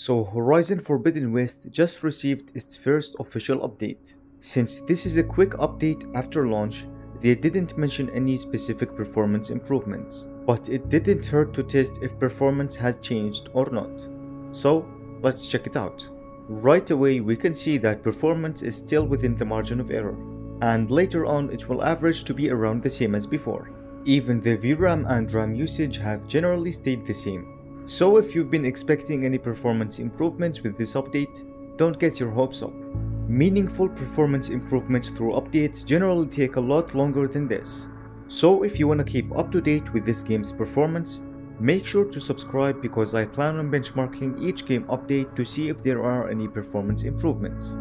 So Horizon Forbidden West just received its first official update. Since this is a quick update after launch, they didn't mention any specific performance improvements, but it didn't hurt to test if performance has changed or not. So let's check it out. Right away we can see that performance is still within the margin of error, and later on it will average to be around the same as before. Even the VRAM and RAM usage have generally stayed the same. So if you've been expecting any performance improvements with this update, don't get your hopes up. Meaningful performance improvements through updates generally take a lot longer than this. So if you want to keep up to date with this game's performance, make sure to subscribe because I plan on benchmarking each game update to see if there are any performance improvements.